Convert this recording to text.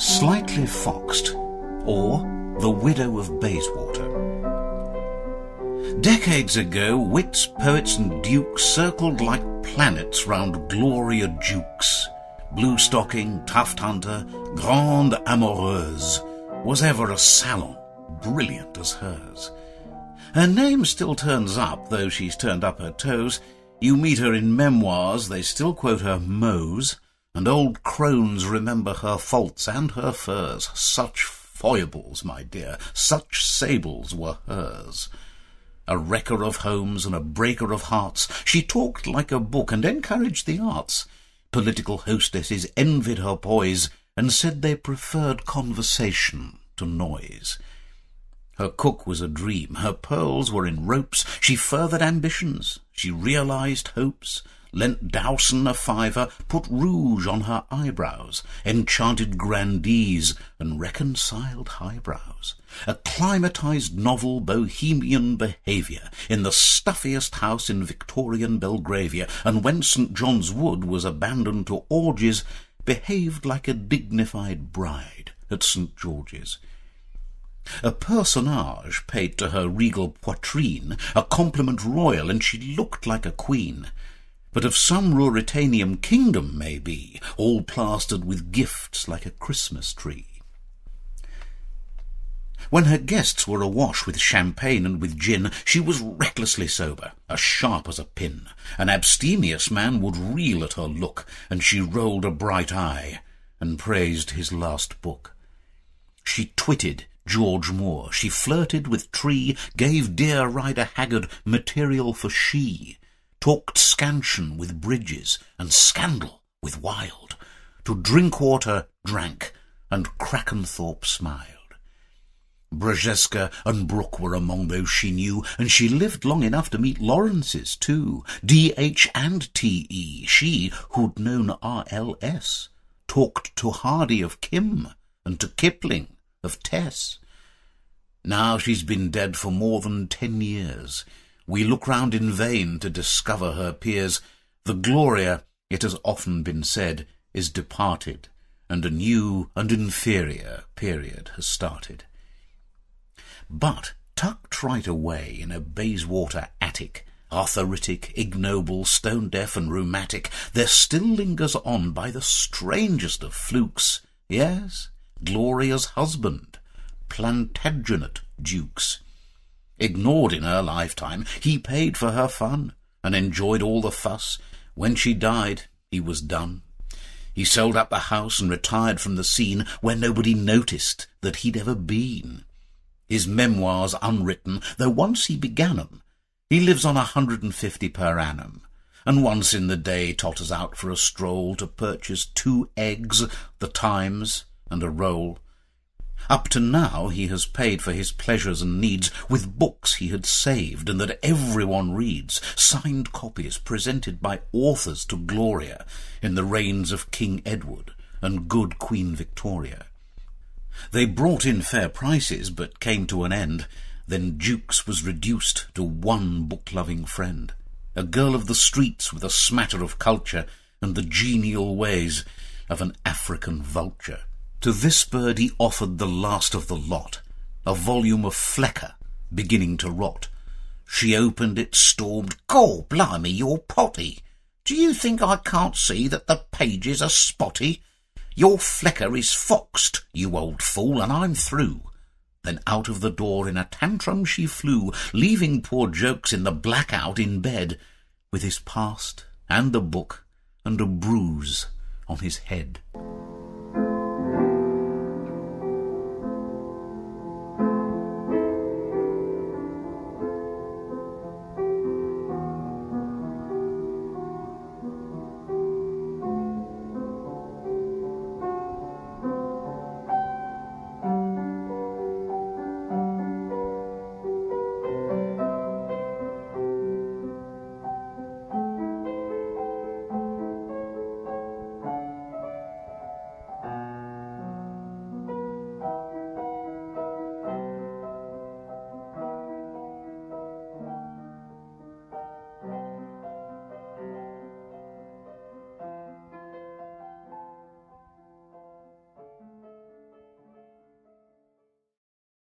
Slightly Foxed, or The Widow of Bayswater. Decades ago, wits, poets and dukes circled like planets round Gloria Jukes. Blue-stocking, tuft-hunter, grande amoureuse, was ever a salon brilliant as hers. Her name still turns up, though she's turned up her toes. You meet her in memoirs, they still quote her mots, and old crones remember her faults and her furs. Such foibles, my dear, such sables were hers. A wrecker of homes and a breaker of hearts, she talked like a book and encouraged the arts. Political hostesses envied her poise and said they preferred conversation to noise. Her cook was a dream, her pearls were in ropes, she furthered ambitions, she realised hopes, lent Dowson a fiver, put rouge on her eyebrows, enchanted grandees and reconciled highbrows. Acclimatised novel bohemian behaviour in the stuffiest house in Victorian Belgravia, and when St. John's Wood was abandoned to orgies, behaved like a dignified bride at St. George's. A personage paid to her regal poitrine, a compliment royal, and she looked like a queen, but of some Ruritanian kingdom maybe, all plastered with gifts like a Christmas tree. When her guests were awash with champagne and with gin, she was recklessly sober, as sharp as a pin. An abstemious man would reel at her look, and she rolled a bright eye and praised his last book. She twitted George Moore, she flirted with Tree, gave dear Ryder Haggard material for she, talked scansion with Bridges and scandal with Wilde. To Drinkwater drank, and Crackenthorpe smiled. Brzeska and Brooke were among those she knew, and she lived long enough to meet Lawrence's too, D.H. and T.E., she who'd known R. L. S., talked to Hardy of Kim, and to Kipling of Tess. Now she's been dead for more than 10 years. We look round in vain to discover her peers. The Gloria, it has often been said, is departed, and a new and inferior period has started. But tucked right away in a Bayswater attic, arthritic, ignoble, stone-deaf and rheumatic, there still lingers on by the strangest of flukes, yes, Gloria's husband, Plantagenet Dukes. Ignored in her lifetime, he paid for her fun and enjoyed all the fuss. When she died, he was done. He sold up the house and retired from the scene where nobody noticed that he'd ever been. His memoirs unwritten, though once he began 'em. He lives on 150 per annum, and once in the day totters out for a stroll to purchase 2 eggs, the Times, and a roll. Up to now he has paid for his pleasures and needs with books he had saved and that everyone reads, signed copies presented by authors to Gloria in the reigns of King Edward and good Queen Victoria. They brought in fair prices but came to an end. Then Jukes was reduced to one book-loving friend, a girl of the streets with a smatter of culture and the genial ways of an African vulture. To this bird he offered the last of the lot, a volume of Flecker beginning to rot. She opened it, stormed, "Gor blimey, you're potty! Do you think I can't see that the pages are spotty? Your Flecker is foxed, you old fool, and I'm through." Then out of the door in a tantrum she flew, leaving poor Jokes in the blackout in bed, with his past and a book and a bruise on his head.